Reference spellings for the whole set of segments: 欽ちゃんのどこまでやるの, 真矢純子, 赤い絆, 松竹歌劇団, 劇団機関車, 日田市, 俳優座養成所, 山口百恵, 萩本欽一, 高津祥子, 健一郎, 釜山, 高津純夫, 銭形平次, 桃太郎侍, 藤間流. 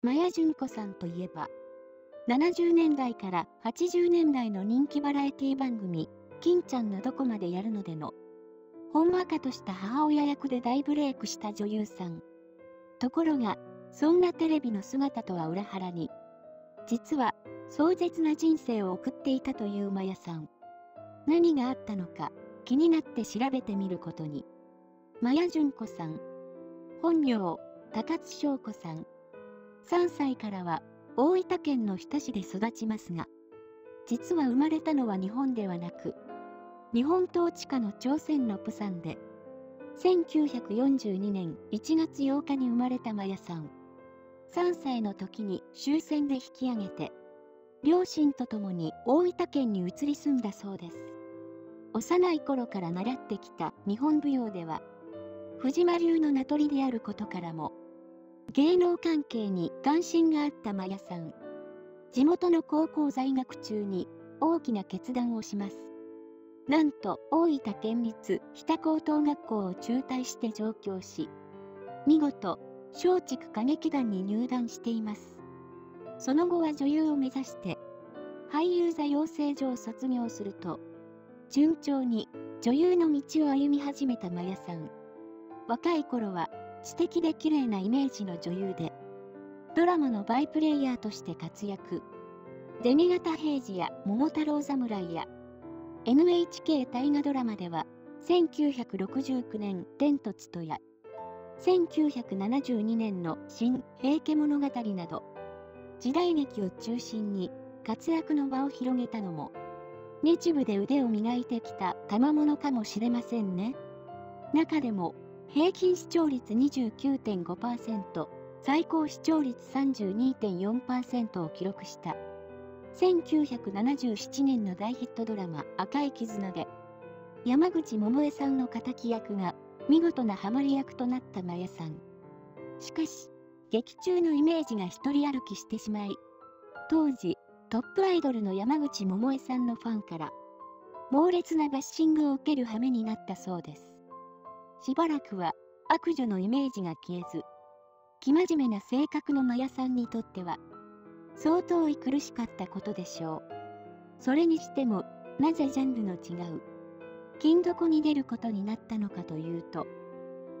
真矢純子さんといえば、70年代から80年代の人気バラエティ番組、金ちゃんのどこまでやるのでの、ほんわかとした母親役で大ブレイクした女優さん。ところが、そんなテレビの姿とは裏腹に、実は、壮絶な人生を送っていたという真矢さん。何があったのか、気になって調べてみることに。真矢純子さん。本名、高津祥子さん。3歳からは、大分県の日田市で育ちますが、実は生まれたのは日本ではなく、日本統治下の朝鮮の釜山で、1942年1月8日に生まれた真矢さん。3歳の時に終戦で引き上げて、両親と共に大分県に移り住んだそうです。幼い頃から習ってきた日本舞踊では、藤間流の名取であることからも、芸能関係に関心があった真矢さん。地元の高校在学中に大きな決断をします。なんと大分県立日田高等学校を中退して上京し、見事、松竹歌劇団に入団しています。その後は女優を目指して、俳優座養成所を卒業すると、順調に女優の道を歩み始めた真矢さん。若い頃は、知的で綺麗なイメージの女優で、ドラマのバイプレイヤーとして活躍。銭形平次や桃太郎侍や、NHK 大河ドラマでは、1969年天とつとや、1972年の新平家物語など、時代劇を中心に活躍の場を広げたのも、日舞で腕を磨いてきた賜物かもしれませんね。中でも、平均視聴率 29.5%、最高視聴率 32.4% を記録した。1977年の大ヒットドラマ赤い絆で、山口百恵さんの敵役が見事なハマり役となった真矢さん。しかし、劇中のイメージが一人歩きしてしまい、当時、トップアイドルの山口百恵さんのファンから、猛烈なバッシングを受ける羽目になったそうです。しばらくは悪女のイメージが消えず、生真面目な性格の真矢さんにとっては、相当苦しかったことでしょう。それにしても、なぜジャンルの違う、金床に出ることになったのかというと、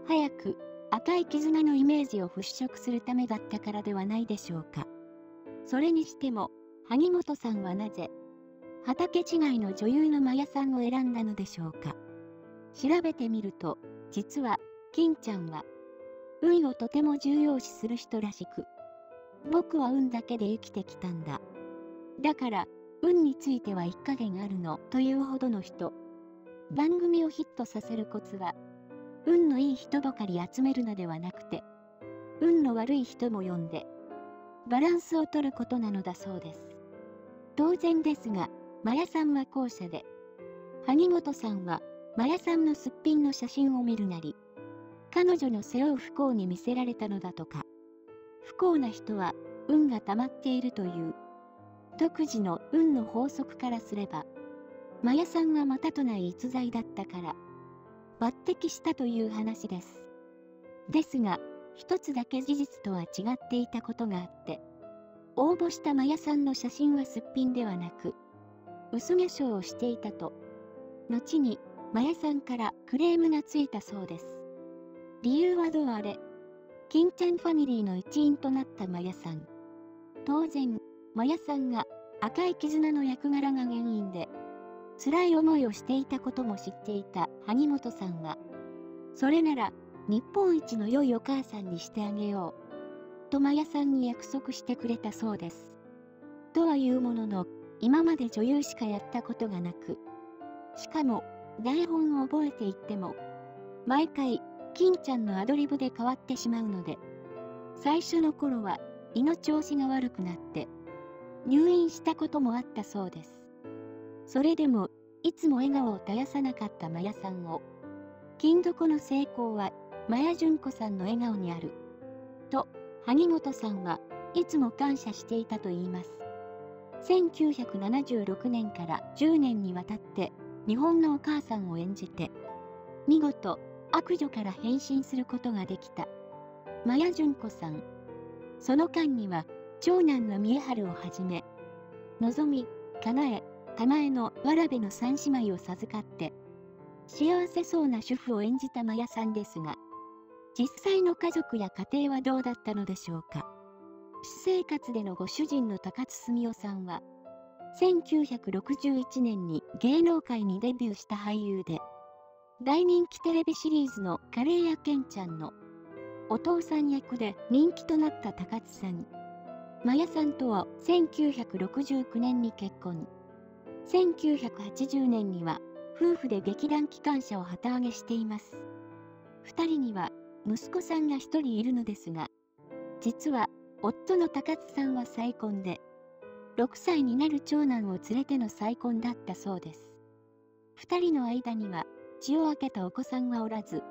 早く赤い絆のイメージを払拭するためだったからではないでしょうか。それにしても、萩本さんはなぜ、畑違いの女優の真矢さんを選んだのでしょうか。調べてみると、実は、金ちゃんは、運をとても重要視する人らしく、僕は運だけで生きてきたんだ。だから、運については一加減あるの、というほどの人。番組をヒットさせるコツは、運のいい人ばかり集めるのではなくて、運の悪い人も呼んで、バランスを取ることなのだそうです。当然ですが、真矢さんは後者で、萩本さんは、真矢さんのすっぴんの写真を見るなり、彼女の背負う不幸に見せられたのだとか、不幸な人は運が溜まっているという、独自の運の法則からすれば、真矢さんはまたとない逸材だったから、抜擢したという話です。ですが、一つだけ事実とは違っていたことがあって、応募した真矢さんの写真はすっぴんではなく、薄化粧をしていたと、後に、真矢さんからクレームがついたそうです。理由はどうあれ、金ちゃんファミリーの一員となった真矢さん。当然、真矢さんが赤い絆の役柄が原因で、辛い思いをしていたことも知っていた萩本さんは、それなら日本一の良いお母さんにしてあげよう、と真矢さんに約束してくれたそうです。とはいうものの、今まで女優しかやったことがなく、しかも、台本を覚えていっても、毎回、金ちゃんのアドリブで変わってしまうので、最初の頃は胃の調子が悪くなって、入院したこともあったそうです。それでも、いつも笑顔を絶やさなかった真矢さんを、金床の成功は真矢純子さんの笑顔にある、と、萩本さんはいつも感謝していたといいます。1976年から10年にわたって、日本のお母さんを演じて、見事、悪女から変身することができた。真矢純子さん。その間には長男の三重春をはじめ、のぞみ、かなえ、たまえのわらべの三姉妹を授かって、幸せそうな主婦を演じた真矢さんですが、実際の家族や家庭はどうだったのでしょうか。私生活でのご主人の高津純夫さんは、1961年に芸能界にデビューした俳優で、大人気テレビシリーズのカレーやケンちゃんのお父さん役で人気となった高津さん。真矢さんとは1969年に結婚。1980年には夫婦で劇団機関車を旗揚げしています。2人には息子さんが1人いるのですが、実は夫の高津さんは再婚で、6歳になる長男を連れての再婚だったそうです。2人の間には血を分けたお子さんはおらず、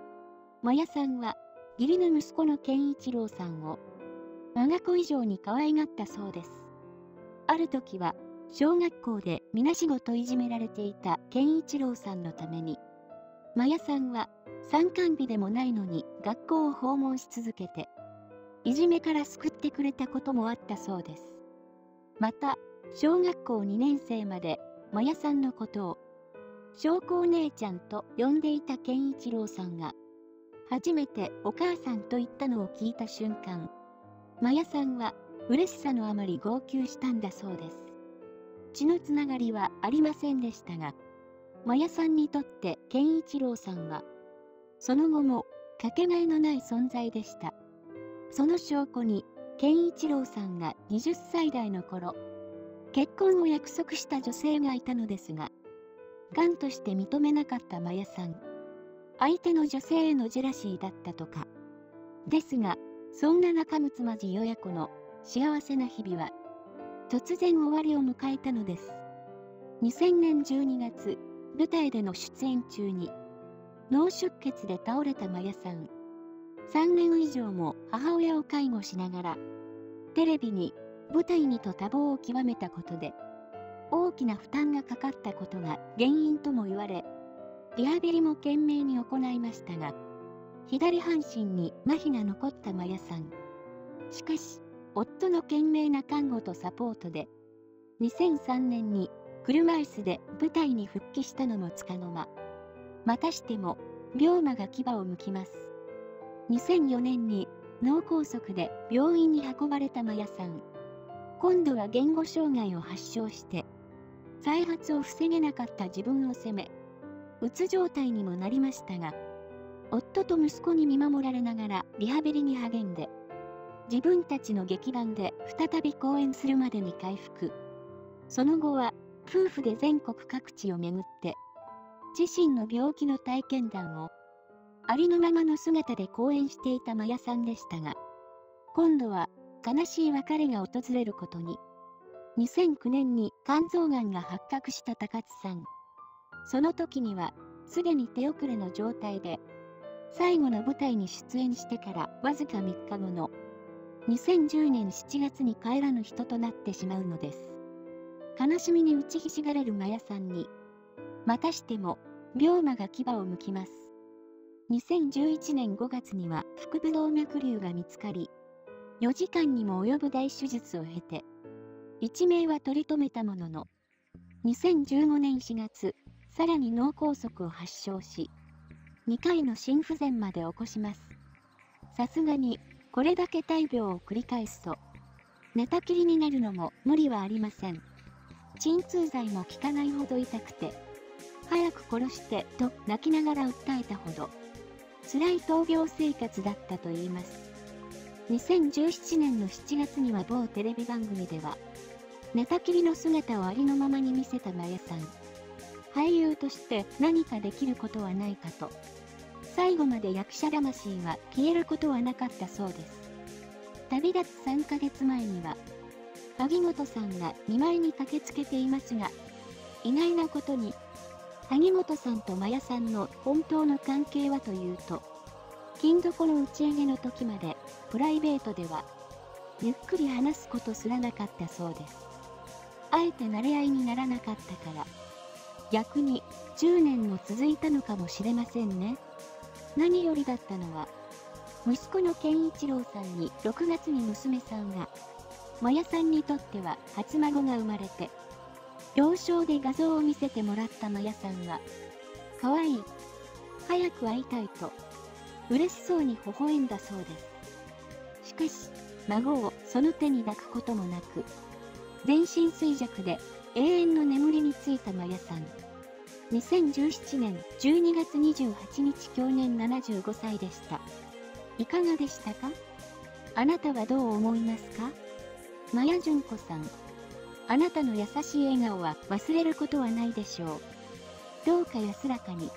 真矢さんは義理の息子の健一郎さんを我が子以上に可愛がったそうです。ある時は小学校でみなしごといじめられていた健一郎さんのために、真矢さんは参観日でもないのに学校を訪問し続けて、いじめから救ってくれたこともあったそうです。また、小学校2年生まで真矢さんのことを翔子お姉ちゃんと呼んでいた健一郎さんが、初めてお母さんと言ったのを聞いた瞬間、真矢さんは嬉しさのあまり号泣したんだそうです。血のつながりはありませんでしたが、真矢さんにとって健一郎さんは、その後もかけがえのない存在でした。その証拠に、健一郎さんが20歳代の頃、結婚を約束した女性がいたのですが、癌として認めなかった真矢さん。相手の女性へのジェラシーだったとか。ですが、そんな仲睦まじい親子の幸せな日々は、突然終わりを迎えたのです。2000年12月、舞台での出演中に、脳出血で倒れた真矢さん。3年以上も母親を介護しながら、テレビに、舞台にと多忙を極めたことで、大きな負担がかかったことが原因とも言われ、リハビリも懸命に行いましたが、左半身に麻痺が残った真矢さん。しかし、夫の懸命な看護とサポートで、2003年に車椅子で舞台に復帰したのもつかの間。またしても、病魔が牙をむきます。2004年に脳梗塞で病院に運ばれた真矢さん。今度は言語障害を発症して、再発を防げなかった自分を責め、うつ状態にもなりましたが、夫と息子に見守られながらリハビリに励んで、自分たちの劇団で再び公演するまでに回復。その後は、夫婦で全国各地を巡って、自身の病気の体験談を、ありのままの姿で公演していた真矢さんでしたが、今度は悲しい別れが訪れることに。2009年に肝臓がんが発覚した高津さん。その時には、すでに手遅れの状態で、最後の舞台に出演してからわずか3日後の、2010年7月に帰らぬ人となってしまうのです。悲しみに打ちひしがれる真矢さんに、またしても、病魔が牙をむきます。2011年5月には腹部動脈瘤が見つかり、4時間にも及ぶ大手術を経て、一命は取り留めたものの、2015年4月、さらに脳梗塞を発症し、2回の心不全まで起こします。さすがに、これだけ大病を繰り返すと、寝たきりになるのも無理はありません。鎮痛剤も効かないほど痛くて、早く殺してと泣きながら訴えたほど、辛い闘病生活だったといいます。2017年の7月には某テレビ番組では、寝たきりの姿をありのままに見せた真矢さん。俳優として何かできることはないかと。最後まで役者魂は消えることはなかったそうです。旅立つ3ヶ月前には、萩本さんが見舞いに駆けつけていますが、意外なことに、萩本さんと真矢さんの本当の関係はというと、金床の打ち上げの時までプライベートではゆっくり話すことすらなかったそうです。あえて馴れ合いにならなかったから、逆に10年も続いたのかもしれませんね。何よりだったのは、息子の健一郎さんに6月に娘さんが、真矢さんにとっては初孫が生まれて、病床で画像を見せてもらった真矢さんは、かわいい、早く会いたいと、嬉しそうに微笑んだそうです。しかし、孫をその手に抱くこともなく、全身衰弱で永遠の眠りについた真矢さん。2017年12月28日享年75歳でした。いかがでしたか？あなたはどう思いますか？真矢純子さん。あなたの優しい笑顔は忘れることはないでしょう。どうか安らかに。